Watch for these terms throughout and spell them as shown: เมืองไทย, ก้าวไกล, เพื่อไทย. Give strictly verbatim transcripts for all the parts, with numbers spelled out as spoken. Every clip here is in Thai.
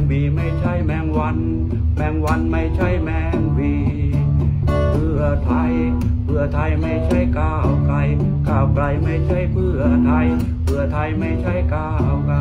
งวีไม่ใช่แมงวันแมงวันไม่ใช่แมงวีเพื่อไทยเพื่อไทยไม่ใช่ก้าวไกลก้าวไกลไม่ใช่เพื่อไทยเพื่อไทยไม่ใช่ก้าวไกล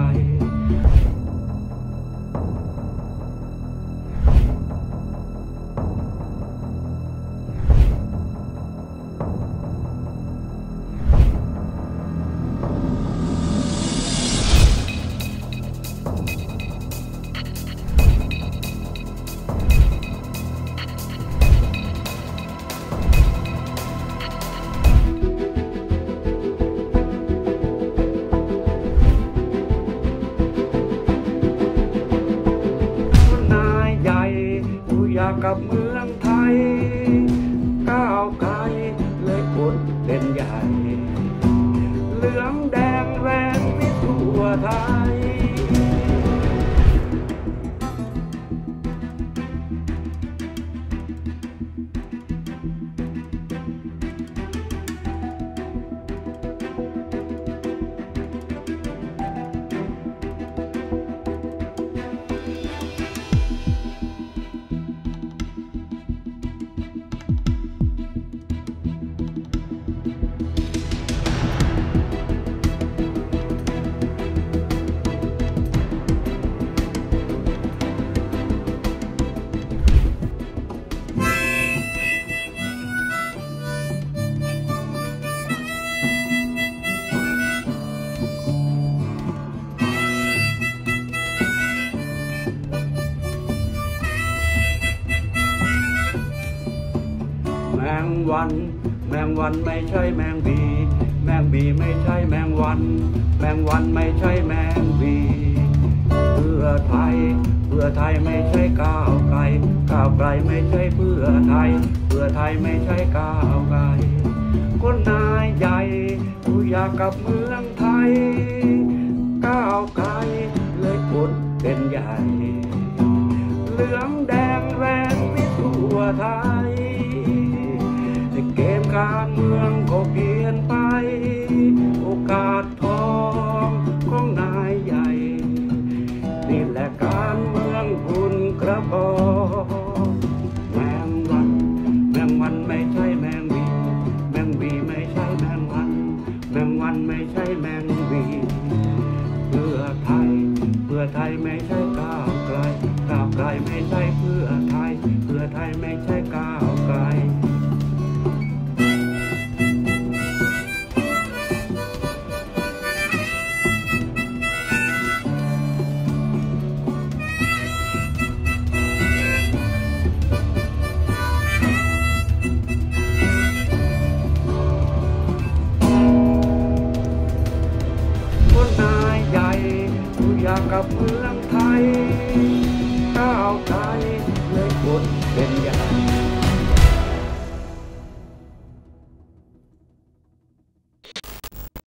กับเมืองไทยก้าวไกลเลยกดเป็นใหญ่เหลืองแดงแรงวิถีทั่วไทยแมงวันแมงวันไม่ใช่แมงวีแมงวีไม่ใช่แมงวันแมงวันไม่ใช่แมงวีเพื่อไทยเพื่อไทยไม่ใช่ก้าวไกลก้าวไกลไม่ใช่เพื่อไทยเพื่อไทยไม่ใช่ก้าวไกลคนนายใหญ่ผู้อยากกับเมืองไทยก้าวไกลเลยกดเป็นใหญ่เหลืองแดงแรงวิถีทั่วไทยเกมการเมืองก็เปลี่ยนไปโอกาสทองของนายใหญ่นี่แหละการเมืองคุณกระบอกแมงวันแมงวันไม่ใช่แมงวีแมงวีไม่ใช่แมงวันแมงวันไม่ใช่แมงวีเพื่อไทยเพื่อไทยไม่ใช่ก้าวไกลก้าวไกลไม่ใช่เพื่อไทยเพื่อไทยไม่ใช่ก้าวไกลกับเมือง